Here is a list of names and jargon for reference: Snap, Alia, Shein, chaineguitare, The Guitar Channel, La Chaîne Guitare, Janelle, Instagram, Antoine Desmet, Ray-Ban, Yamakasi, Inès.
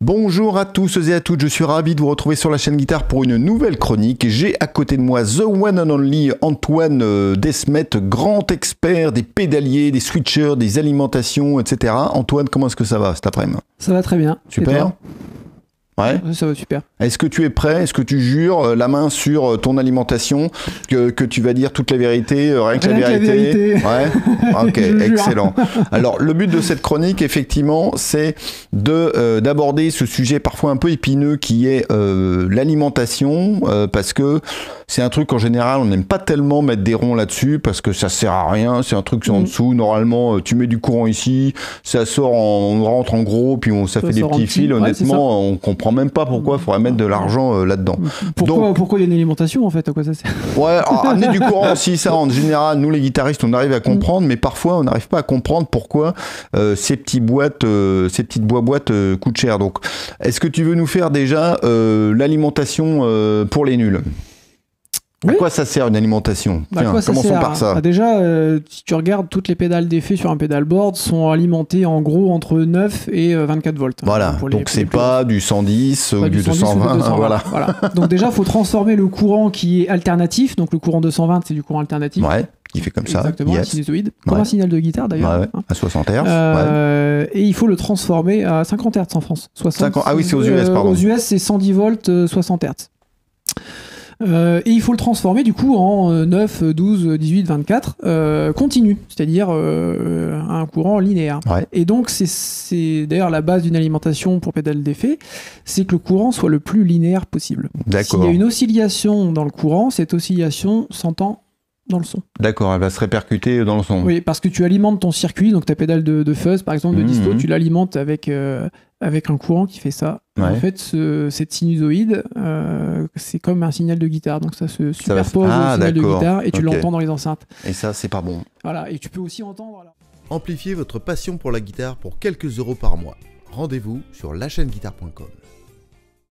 Bonjour à tous et à toutes, je suis ravi de vous retrouver sur la chaîne Guitare pour une nouvelle chronique. J'ai à côté de moi The One and Only Antoine Desmet, grand expert des pédaliers, des switchers, des alimentations, etc. Antoine, comment est-ce que ça va cet après-midi? Ça va très bien. Super. Ouais. Ça va super. Est-ce que tu es prêt? Est-ce que tu jures la main sur ton alimentation que tu vas dire toute la vérité, rien que la vérité? Ouais. Ok, excellent. Alors, le but de cette chronique, effectivement, c'est d'aborder ce sujet parfois un peu épineux qui est l'alimentation, parce que c'est un truc en général, on n'aime pas tellement mettre des ronds là-dessus parce que ça sert à rien. C'est un truc en dessous. Normalement, tu mets du courant ici, ça sort, on rentre en gros, puis ça fait des petits fils. Honnêtement, on comprend même pas pourquoi il faudrait mettre de l'argent là-dedans. Pourquoi il y a une alimentation en fait? À quoi ça sert? Ouais, amener du courant aussi, ça en général, nous les guitaristes on arrive à comprendre, mais parfois on n'arrive pas à comprendre pourquoi ces petites boîtes coûtent cher. Donc, est-ce que tu veux nous faire déjà l'alimentation pour les nuls? Oui. À quoi ça sert une alimentation? Commençons par ça. Déjà, si tu regardes, toutes les pédales d'effet sur un pédalboard sont alimentées en gros entre 9 et 24 volts. Voilà, donc c'est pas du 110 ou du 220. Voilà. Donc déjà, il faut transformer le courant qui est alternatif. Donc le courant 220, c'est du courant alternatif. Ouais. Qui fait comme ça. Exactement, yes. Un sinusoïde, comme un signal de guitare d'ailleurs. Ouais, ouais. À 60 Hz. Et il faut le transformer à 50 Hz en France. 60, ah oui, c'est aux US, pardon. Aux US, c'est 110 volts, 60 Hz. Et il faut le transformer du coup en 9, 12, 18, 24 continu, c'est-à-dire un courant linéaire. Ouais. Et donc c'est d'ailleurs la base d'une alimentation pour pédale d'effet, c'est que le courant soit le plus linéaire possible. S'il y a une oscillation dans le courant, cette oscillation s'entend dans le son. D'accord, elle va se répercuter dans le son. Oui, parce que tu alimentes ton circuit, donc ta pédale de fuzz par exemple, de disto, tu l'alimentes avec un courant qui fait ça. Ouais. En fait, cette sinusoïde, c'est comme un signal de guitare, donc ça se superpose au signal de guitare et tu l'entends dans les enceintes. Et ça, c'est pas bon. Voilà, et tu peux aussi entendre... Voilà. Amplifiez votre passion pour la guitare pour quelques euros par mois. Rendez-vous sur lachaîneguitare.com.